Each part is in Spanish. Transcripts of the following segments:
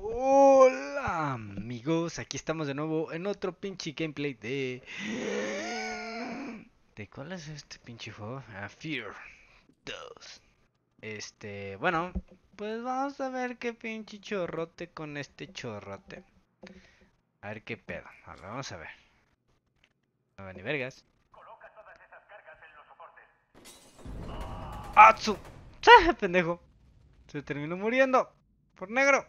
Hola amigos, aquí estamos de nuevo en otro pinche gameplay de... ¿De cuál es este pinche juego? F.E.A.R. 2. Bueno, pues vamos a ver qué pinche chorrote con este chorrote. A ver qué pedo, a ver, vamos a ver. No va ni vergas. Coloca todas esas cargas en los soportes. ¡Atsu! ¡Ah, pendejo! Se terminó muriendo por negro.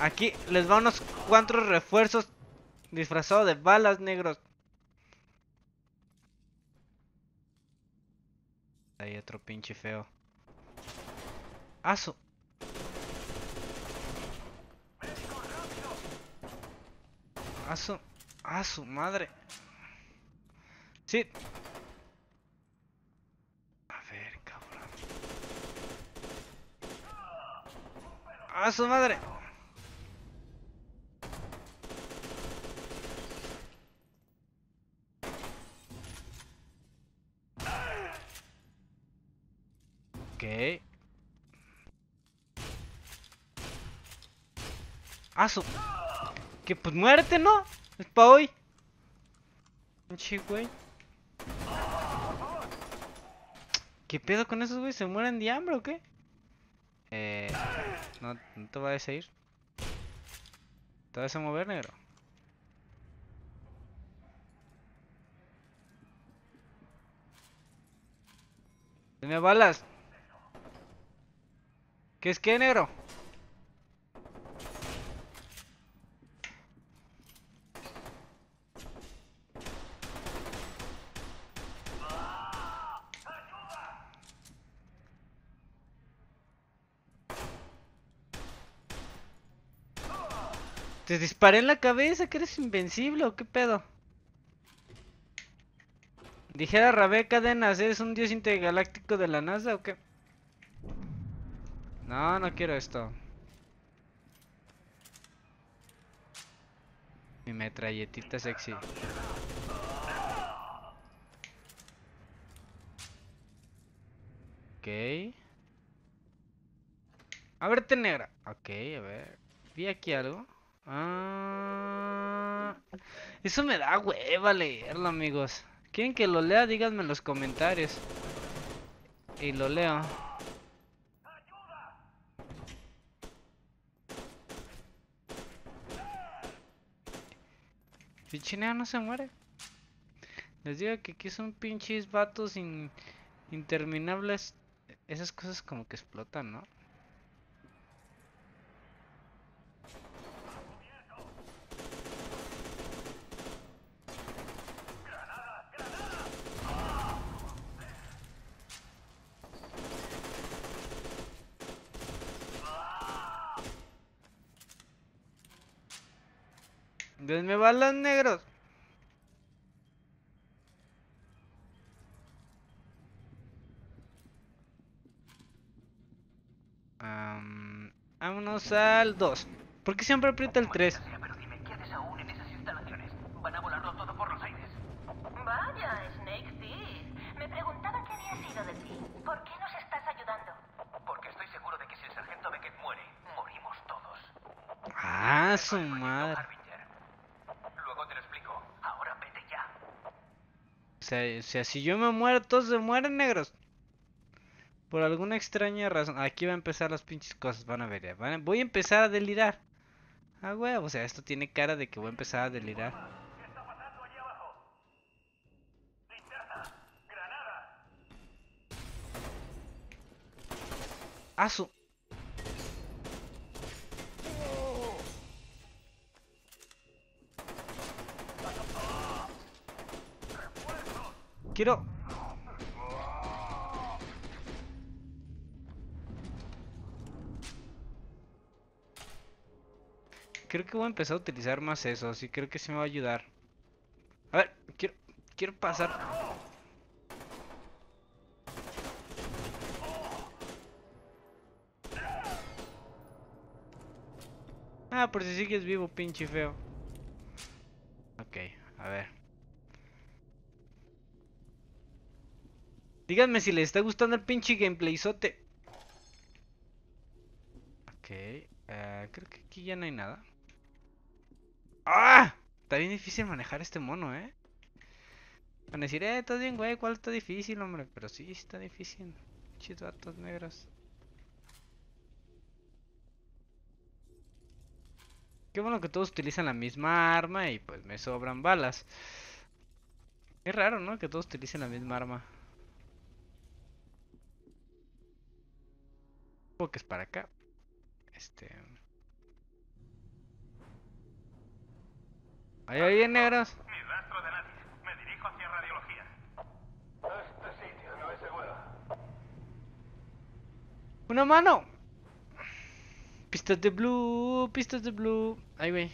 Aquí les va unos cuantos refuerzos disfrazados de balas, negros. Hay otro pinche feo. ¡Aso! ¡Aso! ¡Aso, madre! ¡Sí! ¡A su madre! Ok. ¡A su! Que pues muérete, ¿no? Es pa' hoy. Pinche güey. ¿Qué pedo con esos güeyes? ¿Se mueren de hambre o qué? No te vayas a ir. Te vas a mover, negro. Tiene balas. ¿Qué es qué, negro? Te disparé en la cabeza, que eres invencible o qué pedo. Dijera Rabé Cadenas, ¿eres un dios intergaláctico de la NASA o qué? No, no quiero esto. Mi metralletita sexy. Ok. A verte, negra. Ok, a ver. Vi aquí algo. Ah, eso me da hueva leerlo, amigos. ¿Quieren que lo lea? Díganme en los comentarios y lo leo. Si Chinea no se muere. Les digo que aquí son pinches vatos interminables. Esas cosas como que explotan, ¿no? Denme balas, negros. Vámonos al 2. ¿Por qué siempre aprieta el 3? Pero dime, ¿qué haces aún en esas instalaciones? Van a volarlo todo por los aires. Vaya, Snake Teeth. Me preguntaba qué había sido de ti. ¿Por qué nos estás ayudando? Porque estoy seguro de que si el sargento Beckett muere, morimos todos. Ah, su madre. O sea, si yo me muero, todos se mueren, negros. Por alguna extraña razón. Aquí va a empezar las pinches cosas. Van a ver, voy a empezar a delirar. Ah, huevo, o sea, esto tiene cara de que voy a empezar a delirar. ¿Qué está pasando allí abajo? Linterna, granada. Asu. Quiero... Creo que voy a empezar a utilizar más eso. Así creo que sí me va a ayudar. A ver, quiero pasar. Ah, por si sigues vivo, pinche feo. Ok, a ver. Díganme si les está gustando el pinche gameplayzote. Creo que aquí ya no hay nada. ¡Ah! Está bien difícil manejar este mono, ¿eh? Van a decir, todo bien, güey, ¿cuál está difícil, hombre? Pero sí, está difícil. Chivatos negros. Qué bueno que todos utilizan la misma arma y pues me sobran balas. Es raro, ¿no? Que todos utilicen la misma arma. Supongo que es para acá. Ahí bien, negros. Mi rastro delante. Me dirijo hacia radiología. Este sitio no es seguro. ¡Una mano! Pistas de blue, pistas de blue. Ahí, güey.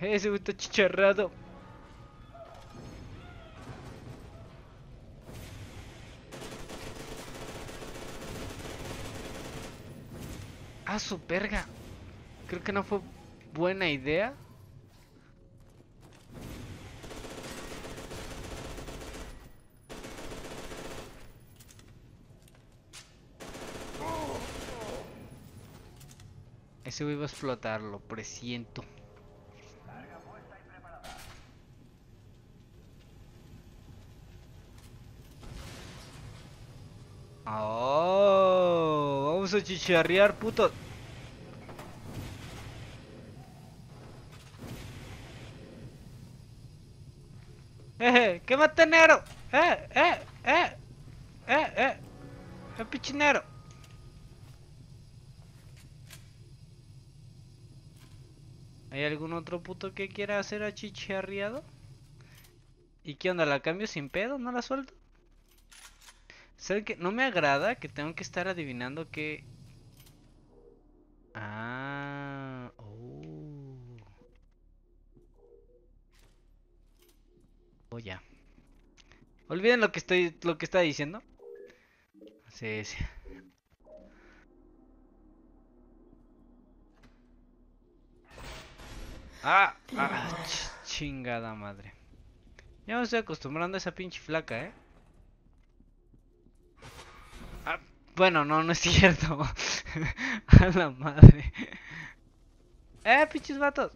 Ese güey está chicharrado. Ah, su verga. Creo que no fue buena idea. Ese güey va a explotar, lo presiento. Oh, vamos a chicharrear, puto. ¿Qué mata, negro? El pinche negro. ¿Hay algún otro puto que quiera hacer achicharriado? ¿Y qué onda? ¿La cambio sin pedo? ¿No la suelto? ¿Saben qué? No me agrada que tengo que estar adivinando que... Ah... Oh, ya. Olviden lo que está diciendo. Sí, sí. Chingada madre. Ya me estoy acostumbrando a esa pinche flaca, ¿eh? Ah, bueno, no es cierto. A la madre. Pinches vatos.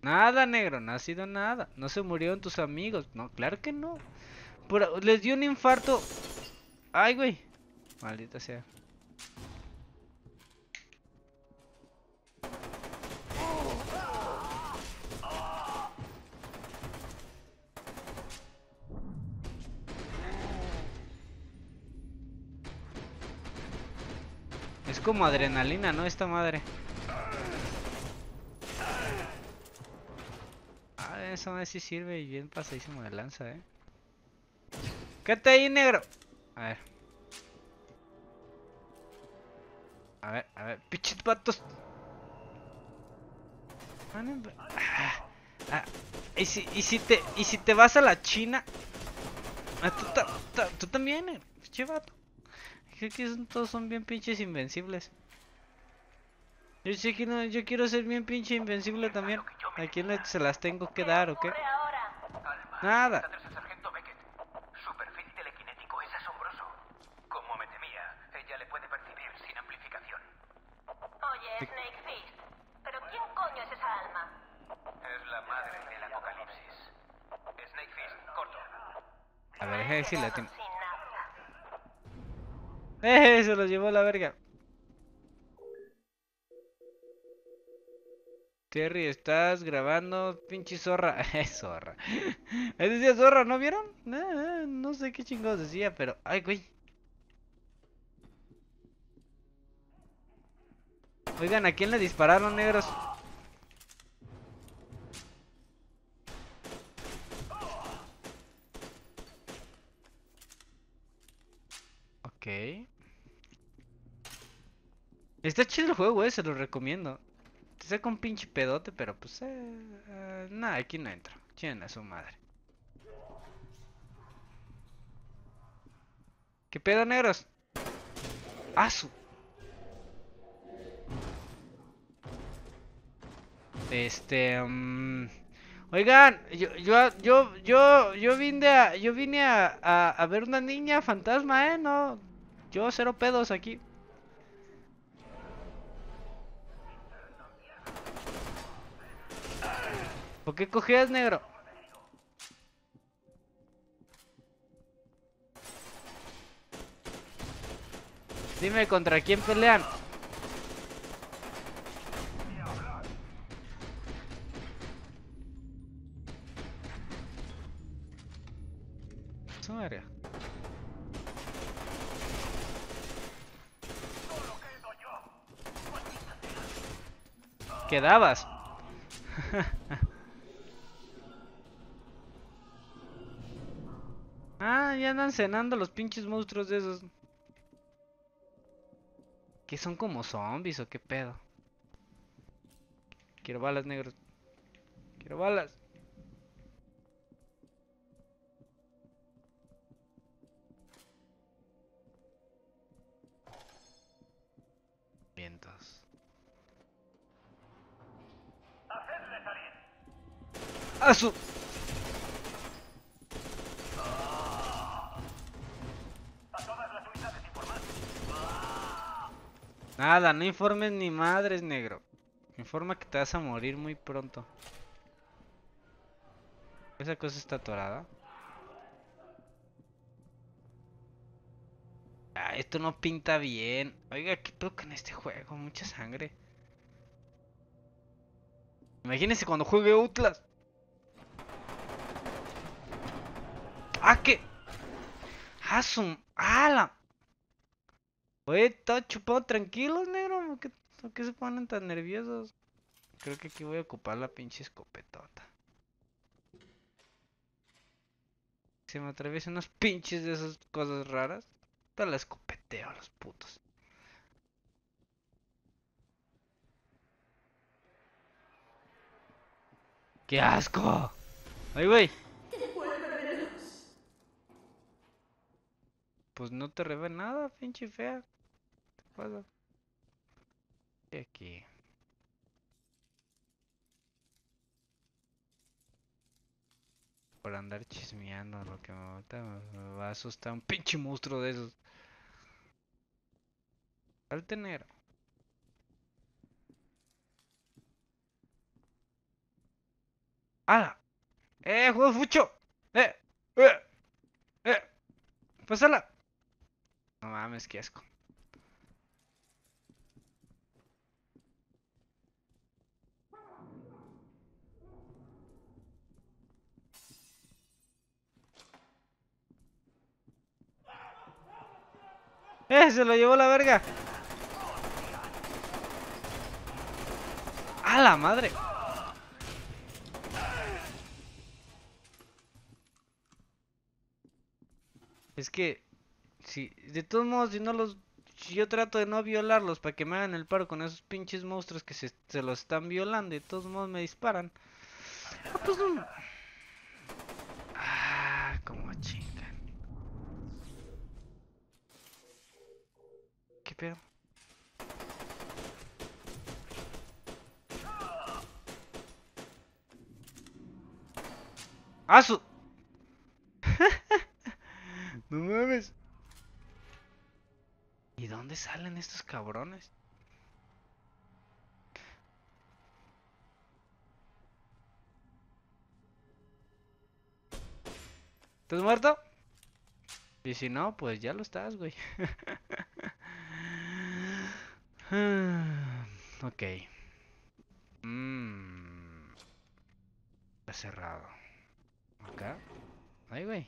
Nada, negro, no ha sido nada. No se murieron tus amigos. No, claro que no. Les dio un infarto. Ay, güey. Maldita sea. Es como adrenalina, ¿no? Esta madre. Esa madre sí sirve y bien pasadísimo de lanza, ¿eh? ¡Quédate ahí, negro! A ver. A ver. ¡Pichit patos! ¿Y si te vas a la China? ¿Tú también, negro? Piche vato. Creo que todos son bien pinches invencibles. Yo sé que no, yo quiero ser bien pinche invencible también. ¿A quién se las tengo que dar o qué? Nada. Sargento Beckett. Su perfil telequinético es asombroso. Como me temía, ella le puede percibir sin amplificación. Oye, Snake Fist, ¿pero quién coño es esa alma? Es la madre del apocalipsis. Snake Fist, corto. A ver, déjame decirle a ti. Se lo llevó la verga. Terry, estás grabando, pinche zorra. Zorra. Ahí decía zorra, ¿no vieron? No sé qué chingados decía, pero... ¡Ay, güey! Oigan, ¿a quién le dispararon, negros? Ok. Está chido el juego, se lo recomiendo. Saca un pinche pedote, pero pues nada, aquí no entro. Chingan a su madre. ¿Qué pedo, negros? ¡Asu! Oigan, yo vine a ver una niña fantasma, no, yo cero pedos aquí. ¿Por qué cogías, negro? Dime contra quién pelean. Quedabas. Ah, ya andan cenando los pinches monstruos de esos. ¿Que son como zombies o qué pedo? Quiero balas, negros. Quiero balas. Vientos. ¡Hacedle salir! ¡A su! Nada, no informes ni madres, negro. Informa que te vas a morir muy pronto. Esa cosa está atorada. Ah, esto no pinta bien. Oiga, ¿qué pedo con este juego? Mucha sangre. Imagínense cuando juegue Outlast. Ah, ¿qué? ¡Ala! Oye, todo chupado, tranquilos, negro. ¿Por qué se ponen tan nerviosos? Creo que aquí voy a ocupar la pinche escopetota. Si me atraviesan unos pinches de esas cosas raras, te la escopeteo a los putos. ¡Qué asco! ¡Ay, güey! Pues no te revela nada, pinche fea. ¿Qué pasa? ¿Qué aquí? Por andar chismeando, lo que me va a asustar un pinche monstruo de esos. Al tener. ¡Hala! ¡Juego fucho! ¡Pásala! No mames, qué asco. Se lo llevó la verga. A la madre. Es que si de todos modos yo trato de no violarlos para que me hagan el paro con esos pinches monstruos que se los están violando y de todos modos me disparan. Ah, pues no. Ah, como chingan. ¿Qué pedo? ¡Ah, su! No mames. ¿Y dónde salen estos cabrones? ¿Estás muerto? Y si no, pues ya lo estás, güey. Ok. Está cerrado. Acá. Ahí, güey.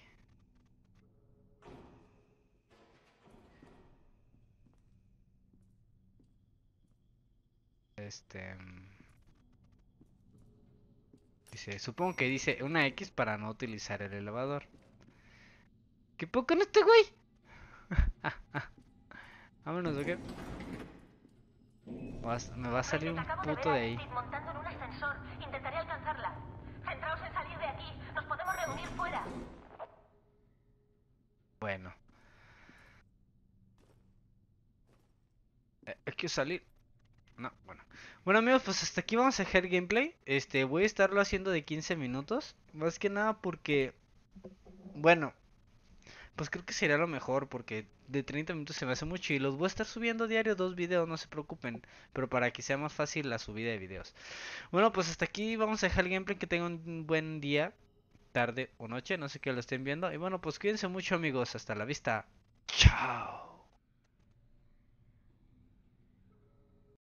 Dice, supongo que dice una X para no utilizar el elevador. ¿Qué poco no este güey? Vámonos, ¿ok? Me va a salir un puto de ahí. Bueno. Hay que salir. No, bueno. Bueno, amigos, pues hasta aquí vamos a dejar gameplay. Voy a estarlo haciendo de 15 minutos. Más que nada porque... bueno, pues creo que sería lo mejor, porque de 30 minutos se me hace mucho. Y los voy a estar subiendo diario 2 videos, no se preocupen. Pero para que sea más fácil la subida de videos. Bueno, pues hasta aquí vamos a dejar el gameplay. Que tengan un buen día, tarde o noche, no sé qué lo estén viendo. Y bueno, pues cuídense mucho, amigos. Hasta la vista. Chao.